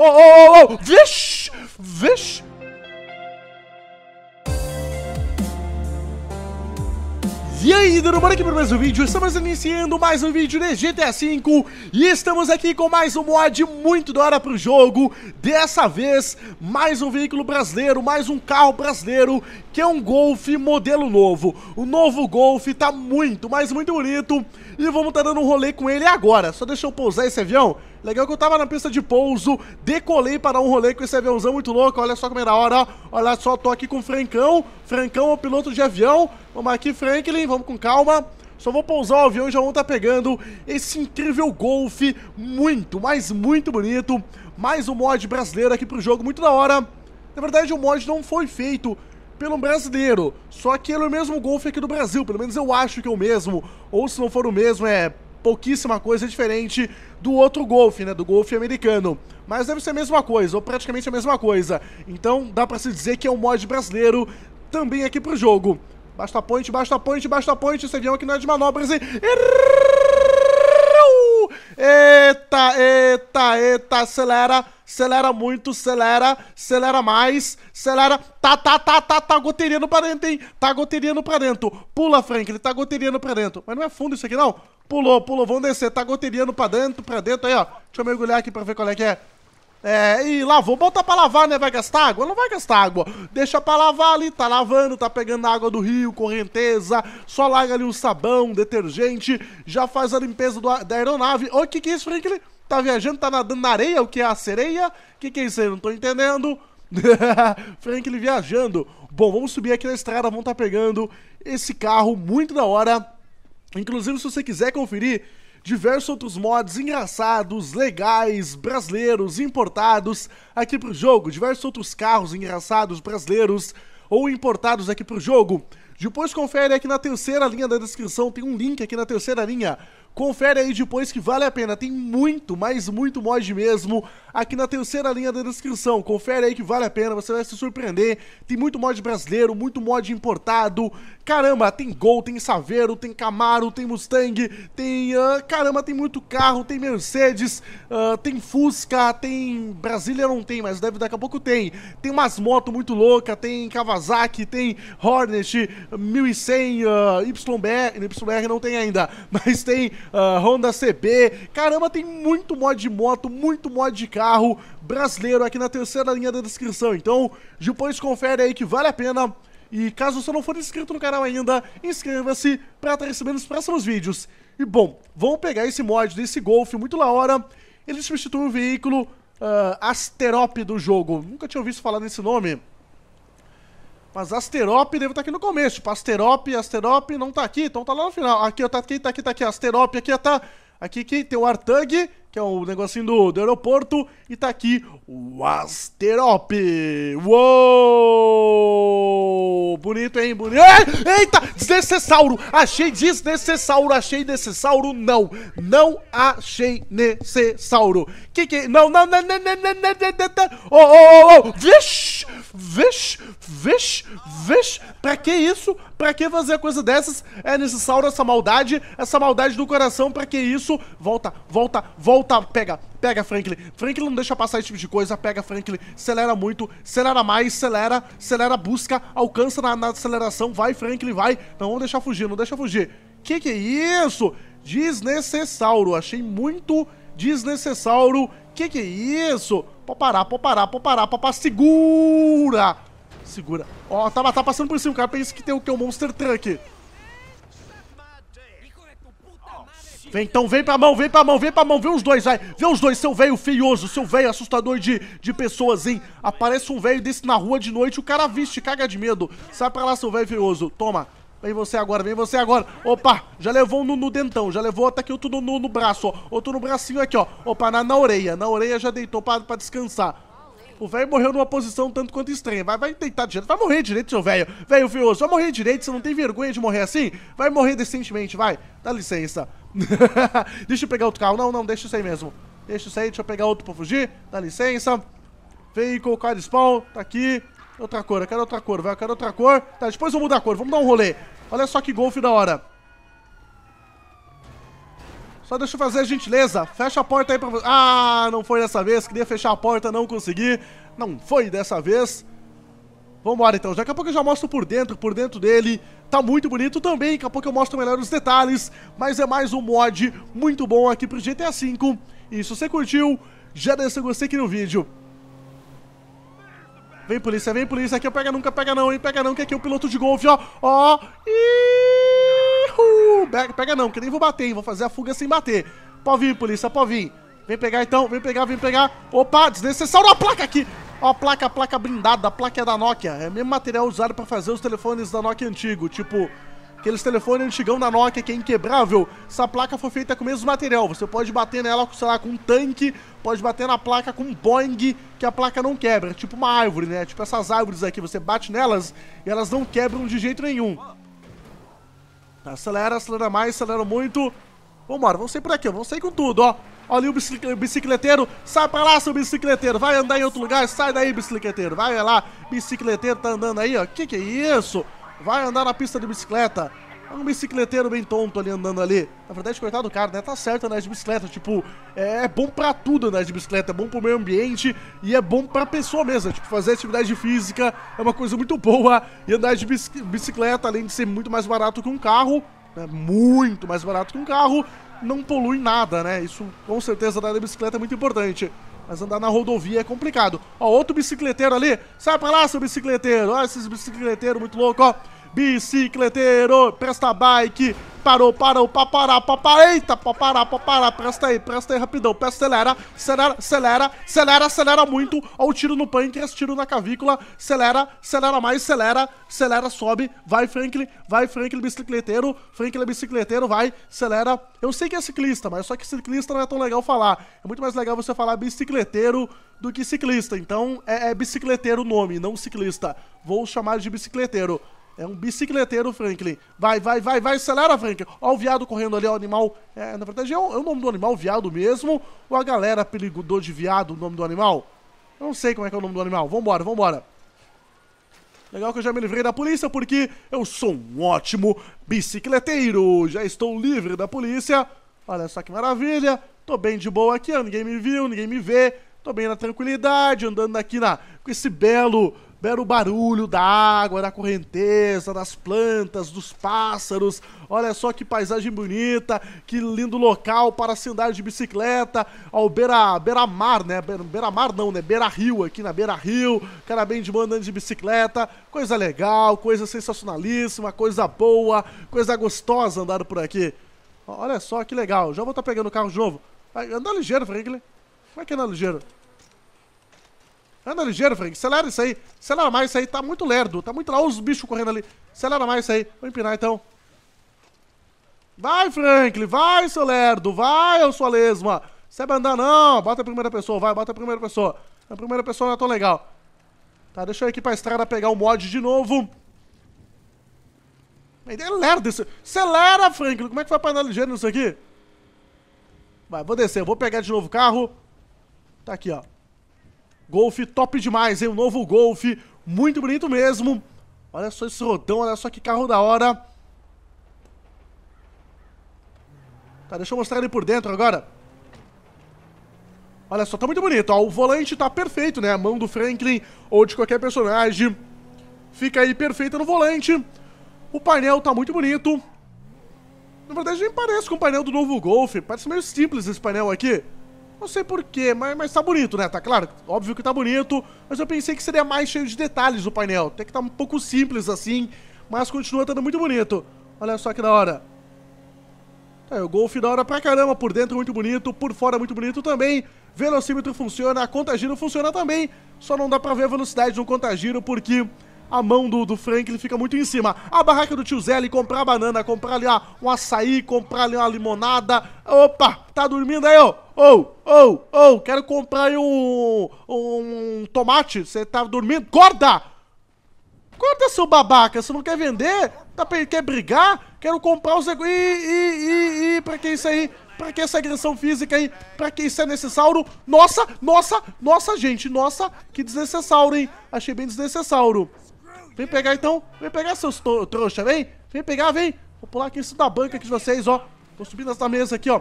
Oh! Vixe! Vixe! E aí, tudo bom? Aqui para mais um vídeo, estamos iniciando mais um vídeo de GTA V e estamos aqui com mais um mod muito da hora pro jogo. Dessa vez, mais um veículo brasileiro, mais um carro brasileiro, que é um Golf modelo novo. O novo Golf tá muito, mas muito bonito e vamos tá dando um rolê com ele agora. Só deixa eu pousar esse avião. Legal que eu tava na pista de pouso, decolei para dar um rolê com esse aviãozão muito louco. Olha só como é da hora, olha só, tô aqui com o Francão. Francão é o piloto de avião. Vamos aqui, Franklin, vamos com calma. Só vou pousar o avião e já vão estar pegando esse incrível Golf. Muito, mas muito bonito. Mais um mod brasileiro aqui pro jogo, muito da hora. Na verdade o mod não foi feito pelo brasileiro, só que ele é o mesmo Golf aqui do Brasil, pelo menos eu acho que é o mesmo. Ou se não for o mesmo, é pouquíssima coisa diferente do outro Golf, né, do Golf americano. Mas deve ser a mesma coisa, ou praticamente a mesma coisa. Então dá pra se dizer que é um mod brasileiro também aqui pro jogo. Basta a ponte, basta a ponte, basta a ponte. Esse avião aqui não é de manobras e... Eita, eita, eita, acelera, acelera muito, acelera, acelera mais, acelera, tá goteriano pra dentro, hein, tá goteriano pra dentro, pula, Frank, ele tá goteriano pra dentro, mas não é fundo isso aqui não, pulou, pulou, vamos descer, tá goteriano pra dentro, aí ó, deixa eu mergulhar aqui pra ver qual é que é. É, e lavou, botar pra lavar, né, vai gastar água? Não vai gastar água, deixa pra lavar ali, tá lavando, tá pegando água do rio, correnteza, só larga ali um sabão, detergente, já faz a limpeza da aeronave. Ô, que é isso, Franklin? Tá viajando, tá nadando na areia, o que é a sereia? Que é isso aí, não tô entendendo. Franklin viajando. Bom, vamos subir aqui na estrada, vamos tá pegando esse carro muito da hora. Inclusive, se você quiser conferir diversos outros mods engraçados, legais, brasileiros, importados aqui pro jogo, diversos outros carros engraçados, brasileiros ou importados aqui pro jogo. Depois confere aqui na terceira linha da descrição, tem um link aqui na terceira linha. Confere aí depois que vale a pena, tem muito, mas muito mod mesmo aqui na terceira linha da descrição. Confere aí que vale a pena, você vai se surpreender. Tem muito mod brasileiro, muito mod importado. Caramba, tem Gol, tem Saveiro, tem Camaro, tem Mustang, tem... caramba, tem muito carro, tem Mercedes, tem Fusca, tem... Brasília não tem, mas deve daqui a pouco tem. Tem umas motos muito loucas, tem Kawasaki, tem Hornet, 1100, YBR não tem ainda, mas tem... Honda CB, caramba, tem muito mod de moto, muito mod de carro brasileiro aqui na terceira linha da descrição. Então, depois confere aí que vale a pena. E caso você não for inscrito no canal ainda, inscreva-se para estar recebendo os próximos vídeos. E bom, vamos pegar esse mod desse Golf, muito da hora. Ele substitui um veículo Asterop do jogo, nunca tinha ouvido falar nesse nome. Mas Asterop deve estar aqui no começo, tipo, Asterop, Asterop não tá aqui, então tá lá no final. Aqui, ó, tá aqui, Asterop, aqui, ó, tá... Aqui tem o Artug, que é o negocinho do aeroporto, e tá aqui o Asterop. Uou! Bonito, hein? Bonito. Eita! Desnecessauro! Achei desnecessauro, achei necessauro, não! Não achei necessauro. Que... Não. Oh! Vixe! Vixe! Vixe! Vixe! Pra que isso? Pra que fazer coisa dessas? É necessário essa maldade do coração, pra que isso? Volta, volta, volta, pega, pega, Franklin. Franklin não deixa passar esse tipo de coisa, pega, Franklin, acelera muito, acelera mais, acelera, acelera, busca, alcança na aceleração, vai, Franklin, vai. Não vamos deixar fugir, não deixa fugir. Que é isso? Desnecessauro, achei muito desnecessauro. Que é isso? Pode parar, segura! Segura. Ó, tá passando por cima, o cara pensa que tem o que? O Monster Truck. Vem, então, vem pra mão, vê os dois, vai. Vê os dois, seu velho feioso, seu velho assustador de pessoas, hein. Aparece um velho desse na rua de noite, o cara viste, caga de medo. Sai pra lá, seu velho feioso, toma. Vem você agora. Opa, já levou um no dentão, já levou até aqui outro no braço, ó. Outro no bracinho aqui, ó. Opa, na orelha já deitou pra descansar. O velho morreu numa posição tanto quanto estranha. Vai deitar direito. Vai morrer direito, seu velho. Velho feioso, vai morrer direito. Você não tem vergonha de morrer assim? Vai morrer decentemente, vai. Dá licença. Deixa eu pegar outro carro. Não, deixa isso aí mesmo. Deixa isso aí, deixa eu pegar outro pra fugir. Dá licença. Veículo, car spawn. Tá aqui. Outra cor, eu quero outra cor, vai. Eu quero outra cor. Tá, depois eu mudo a cor. Vamos dar um rolê. Olha só que Golf da hora. Só deixa eu fazer a gentileza. Fecha a porta aí pra você. Ah, não foi dessa vez. Queria fechar a porta, não consegui. Não foi dessa vez. Vambora então. Daqui a pouco eu já mostro por dentro dele. Tá muito bonito também. Daqui a pouco eu mostro melhor os detalhes. Mas é mais um mod muito bom aqui pro GTA V. E se você curtiu, já deixa o gostei aqui no vídeo. Vem, polícia, aqui eu pega nunca, pega não, hein, pega não, que aqui é o piloto de golfe, ó, ó, pega não, que nem vou bater, hein, vou fazer a fuga sem bater, pode vir, polícia, pode vir, vem pegar então, vem pegar, opa, desnecessário, ó, a placa aqui, ó, a placa blindada, a placa é da Nokia, é o mesmo material usado pra fazer os telefones da Nokia antigo, tipo, aqueles telefones antigão da Nokia que é inquebrável, essa placa foi feita com o mesmo material, você pode bater nela, sei lá, com um tanque, pode bater na placa com um Boeing, que a placa não quebra, tipo uma árvore, né? Tipo essas árvores aqui, você bate nelas e elas não quebram de jeito nenhum. Tá, acelera, acelera mais, acelera muito. Vambora, vamos sair por aqui, vamos sair com tudo, ó. Olha ali o bicicleteiro, sai pra lá, seu bicicleteiro, vai andar em outro lugar, sai daí, bicicleteiro, vai lá, bicicleteiro tá andando aí, ó, que é isso? Vai andar na pista de bicicleta. É um bicicleteiro bem tonto ali andando ali. Na verdade, coitado do cara, né? Tá certo andar de bicicleta. Tipo, é bom pra tudo andar de bicicleta. É bom pro meio ambiente e é bom pra pessoa mesmo. Tipo, fazer atividade física é uma coisa muito boa. E andar de bicicleta, além de ser muito mais barato que um carro, né? Muito mais barato que um carro, não polui nada, né? Isso, com certeza, andar de bicicleta é muito importante. Mas andar na rodovia é complicado. Ó, outro bicicleteiro ali. Sai pra lá, seu bicicleteiro. Ó, esses bicicleteiros muito loucos, ó. Bicicleteiro, presta bike. Parou, parou, papará, papará. Eita, papará, papará. Presta aí rapidão. Presta, acelera, acelera, acelera, acelera, acelera muito. Ó, o tiro no pâncreas, tiro na cavícula. Acelera, acelera mais, acelera, acelera, sobe. Vai, Franklin, bicicleteiro. Franklin é bicicleteiro, vai, acelera. Eu sei que é ciclista, mas só que ciclista não é tão legal falar. É muito mais legal você falar bicicleteiro do que ciclista. Então, é bicicleteiro o nome, não ciclista. Vou chamar de bicicleteiro. É um bicicleteiro, Franklin. Vai, acelera, Franklin. Ó o viado correndo ali, ó o animal. É, na verdade, é o nome do animal, viado mesmo. Ou a galera apelidou de viado o nome do animal? Eu não sei como é que é o nome do animal. Vambora, vambora. Legal que eu já me livrei da polícia, porque eu sou um ótimo bicicleteiro. Já estou livre da polícia. Olha só que maravilha. Tô bem de boa aqui, ó. Ninguém me viu, ninguém me vê. Tô bem na tranquilidade, andando aqui com esse belo barulho da água, da correnteza, das plantas, dos pássaros. Olha só que paisagem bonita, que lindo local para se andar de bicicleta. Ao beira-mar, né? Beira-mar não, né? Beira-rio, aqui na beira-rio. Cara bem de boa andando de bicicleta. Coisa legal, coisa sensacionalíssima, coisa boa, coisa gostosa andar por aqui. Olha só que legal. Já vou estar pegando o carro de novo. Vai, anda ligeiro, Franklin. Como é que anda ligeiro? Anda ligeiro, Frank. Acelera isso aí. Acelera mais isso aí. Tá muito lerdo. Tá muito lá. Olha os bichos correndo ali. Acelera mais isso aí. Vou empinar então. Vai, Franklin. Vai, seu lerdo. Vai, eu sua lesma. Você vai andar não. Bota a primeira pessoa. Vai, bota a primeira pessoa. A primeira pessoa não é tão legal. Tá, deixa eu ir aqui pra estrada pegar o mod de novo. É lerdo isso. Acelera, Franklin. Como é que vai pra andar ligeiro nisso aqui? Vai, vou descer. Vou pegar de novo o carro. Tá aqui, ó. Golf top demais, hein? O novo Golf, muito bonito mesmo. Olha só esse rodão, olha só que carro da hora. Tá, deixa eu mostrar ele por dentro agora. Olha só, tá muito bonito, ó. O volante tá perfeito, né? A mão do Franklin ou de qualquer personagem fica aí perfeita no volante. O painel tá muito bonito. Na verdade, nem parece com o painel do novo Golf. Parece meio simples esse painel aqui. Não sei porquê, mas tá bonito, né? Tá claro, óbvio que tá bonito, mas eu pensei que seria mais cheio de detalhes o painel. Tem que tá um pouco simples assim, mas continua estando muito bonito. Olha só que da hora. É, o Golf da hora pra caramba, por dentro muito bonito, por fora muito bonito também. Velocímetro funciona, a contagiro funciona também. Só não dá pra ver a velocidade no contagiro porque a mão do Franklin fica muito em cima. A barraca do tio Zé ali, comprar banana, comprar ali um açaí, comprar ali uma limonada. Opa, tá dormindo aí, ô? Ô, quero comprar aí um tomate. Você tá dormindo? Acorda! Acorda, seu babaca, você não quer vender? Quer brigar? Quero comprar os... Ih, pra que isso aí? Pra que essa agressão física aí? Pra que isso é necessário? Nossa, gente, nossa, que desnecessário, hein? Achei bem desnecessário. Vem pegar então, vem pegar seus trouxa, vem pegar, vem. Vou pular aqui em cima da banca aqui de vocês, ó. Tô subindo essa mesa aqui, ó.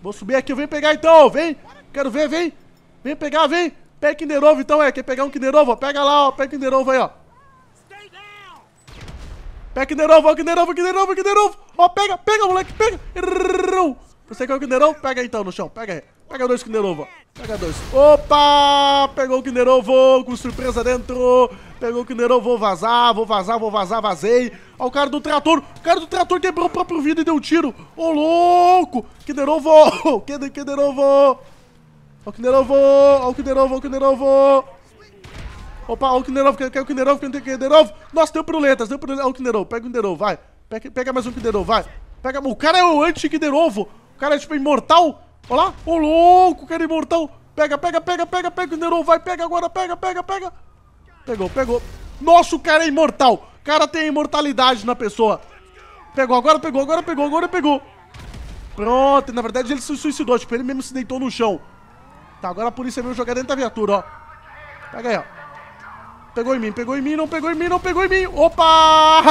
Vou subir aqui, eu venho pegar então, vem. Quero ver, vem. Vem pegar, vem. Pega Kinder Ovo então, é. Quer pegar um Kinder Ovo? Pega lá, ó. Pega Kinder Ovo aí, ó. Pega Kinder Ovo, ó. Kinder Ovo, Kinder Ovo, Kinder Ovo. Ó, pega, pega, moleque, pega. Você quer o Kinder Ovo? Pega aí então no chão, pega aí. Pega dois Kinder Ovo, ó. Pega dois. Opa! Pegou o Kinder Ovo, com surpresa dentro. Pegou o Kinder Ovo, vou vazar, vazei. Ó o cara do trator. O cara do trator quebrou o próprio vidro e deu um tiro. Ô, louco! Kinder Ovo! Kinder Ovo! Ó o Kinder Ovo, ó o Kinder Ovo, ó o Kinder Ovo. Opa, ó o Kinder Ovo, quer o Kinder Ovo, quer o Kinder Ovo. Nossa, deu piruletas, ó o Kinder Ovo, pega o Kinder Ovo, vai. Pega mais um Kinder Ovo, vai. Pega, o cara é o anti-Kinder Ovo. O cara é tipo imortal. Olha lá, ô louco, cara imortal. Pega o Kinder Ovo, vai, pega agora, pega. Pegou. Nossa, o cara é imortal. O cara tem imortalidade na pessoa. Pegou. Pronto, na verdade ele se suicidou, tipo, ele mesmo se deitou no chão. Tá, agora a polícia veio jogar dentro da viatura, ó. Pega aí, ó. Pegou em mim. Opa!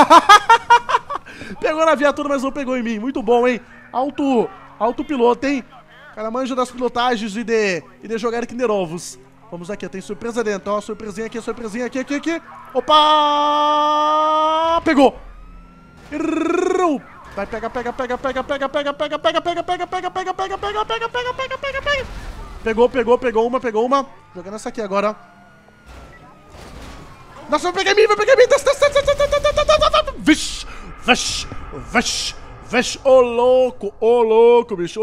Pegou na viatura, mas não pegou em mim. Muito bom, hein? Alto piloto, hein? Cara manja das pilotagens e de jogar Kinder Ovos. Vamos aqui, tem surpresa dentro, ó. Surpresinha aqui. Opa! Pegou! Vai, pega. Pegou uma. Jogando essa aqui agora. Nossa, vai pegar em mim. Vixe. Ô louco, bicho.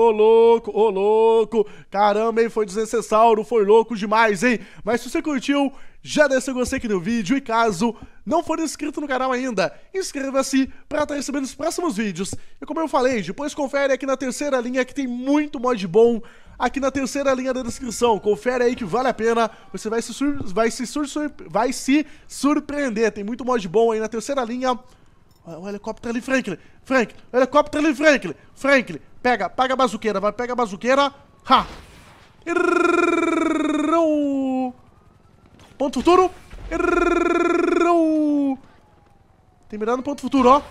Caramba, hein, foi desnecessário, foi louco demais, hein. Mas se você curtiu, já deixa o gostei aqui no vídeo. E caso não for inscrito no canal ainda, inscreva-se para estar recebendo os próximos vídeos. E como eu falei, depois confere aqui na terceira linha que tem muito mod bom. Aqui na terceira linha da descrição, confere aí que vale a pena. Você vai se surpreender. Tem muito mod bom aí na terceira linha. O helicóptero ali, Franklin. O helicóptero ali, Franklin. Pega a bazuqueira, vai, pega a bazuqueira. Ha! Ponto futuro. Tem mirando ponto futuro, ó.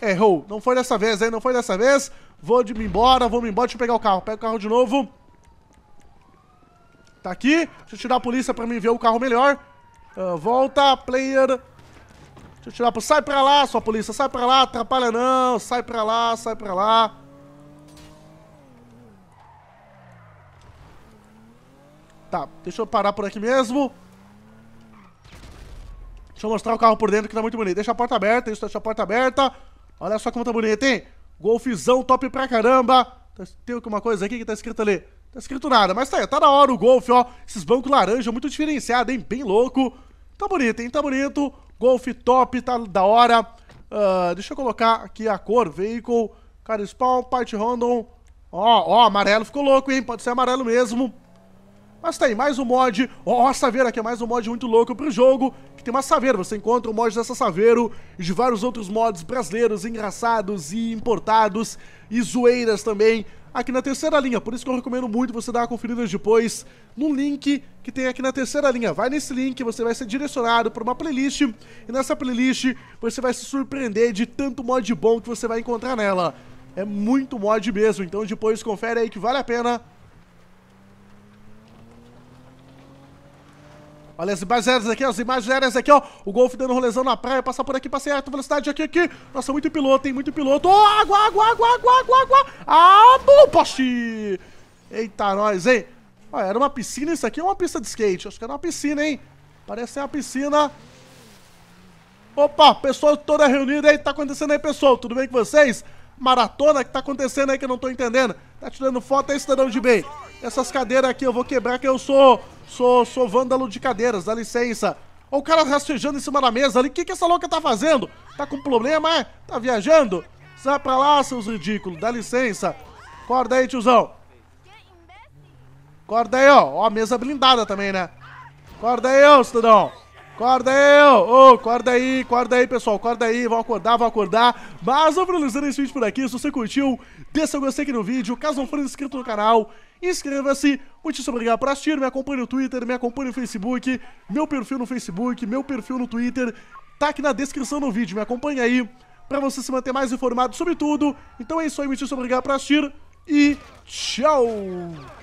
Errou. Não foi dessa vez. Vou-me embora, deixa eu pegar o carro. Pega o carro de novo. Tá aqui. Deixa eu tirar a polícia pra mim ver o carro melhor. Volta, player. Deixa eu tirar pro... Sai pra lá, sua polícia. Sai pra lá, atrapalha não. Sai pra lá. Tá, deixa eu parar por aqui mesmo. Deixa eu mostrar o carro por dentro que tá muito bonito. Deixa a porta aberta, isso, deixa a porta aberta. Olha só como tá bonito, hein? Golfzão top pra caramba. Tem alguma coisa aqui que tá escrito ali? Tá escrito nada, mas tá da hora o Golf, ó. Esses bancos laranja, muito diferenciado, hein? Bem louco. Tá bonito, hein? Tá bonito. Golf top, tá da hora. Deixa eu colocar aqui a cor. Veículo, cara spawn, parte random. Ó, amarelo ficou louco, hein? Pode ser amarelo mesmo. Mas tá aí, mais um mod. Ó, a Saveiro aqui é mais um mod muito louco pro jogo. Que tem uma Saveiro, você encontra o mod dessa Saveiro e de vários outros mods brasileiros, engraçados e importados. E zoeiras também, aqui na terceira linha. Por isso que eu recomendo muito você dar uma conferida depois no link que tem aqui na terceira linha. Vai nesse link, você vai ser direcionado para uma playlist. E nessa playlist você vai se surpreender de tanto mod bom que você vai encontrar nela. É muito mod mesmo, então depois confere aí que vale a pena. Olha as imagens aéreas aqui, ó, ó. O Golf dando rolezão na praia, passar por aqui, passei alta velocidade aqui. Nossa, muito piloto, hein, muito piloto. Ó, oh, água. Ah, bom, poste. Eita, nós, hein. Olha, era uma piscina isso aqui, é uma pista de skate. Acho que era uma piscina, hein. Parece ser uma piscina. Opa, pessoal toda reunida aí, tá acontecendo aí, pessoal. Tudo bem com vocês? Maratona que tá acontecendo aí que eu não tô entendendo. Tá tirando foto aí, cidadão de bem. Essas cadeiras aqui eu vou quebrar que eu sou vândalo de cadeiras, dá licença. Olha o cara rastejando em cima da mesa ali. O que essa louca tá fazendo? Tá com problema, é? Tá viajando? Sai pra lá, seus ridículos, dá licença. Acorda aí, tiozão. Acorda aí, ó. Ó, a mesa blindada também, né? Acorda aí, ó, cidadão. Acorda aí, ô, acorda aí, pessoal, acorda aí, vão acordar. Mas vou finalizando esse vídeo por aqui, se você curtiu, deixa seu gostei aqui no vídeo, caso não for inscrito no canal, inscreva-se, muito obrigado por assistir, me acompanhe no Twitter, me acompanhe no Facebook, meu perfil no Twitter, tá aqui na descrição do vídeo, me acompanha aí. para você se manter mais informado sobre tudo. Então é isso aí, muito obrigado por assistir e tchau!